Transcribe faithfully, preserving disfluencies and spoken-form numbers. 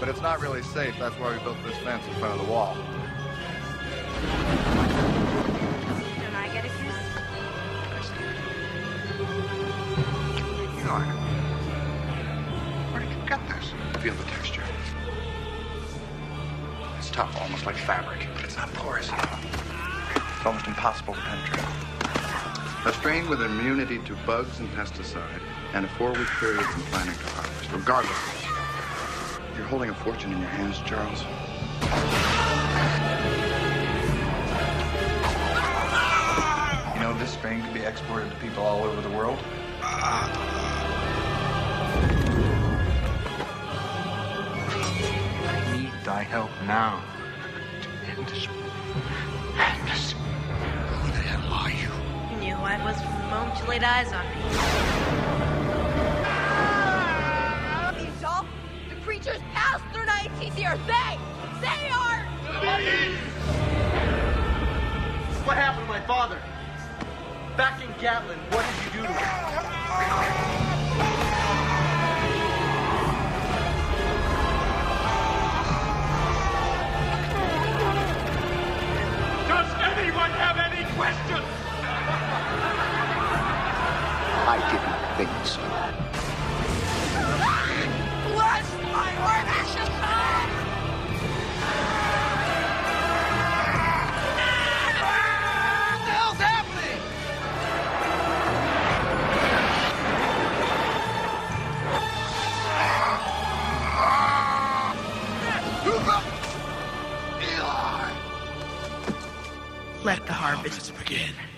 But it's not really safe. That's why we built this fence in front of the wall. Don't I get accused? You are. Where did you get this? Feel the texture. It's tough, almost like fabric, but it's not porous. It's almost impossible to penetrate. A strain with immunity to bugs and pesticide, and a four-week period from planning to harvest, regardless of this. You're holding a fortune in your hands, Charles. You know, this strain could be exported to people all over the world. I need thy help now to end this madness. Who the hell are you? You knew who I was from the moment you laid eyes on me. Creatures pass through nineteen years. They, they are. What happened to my father? Back in Gatlin, what did you do to him? Does anyone have any questions? I didn't think so. Let the harvest begin.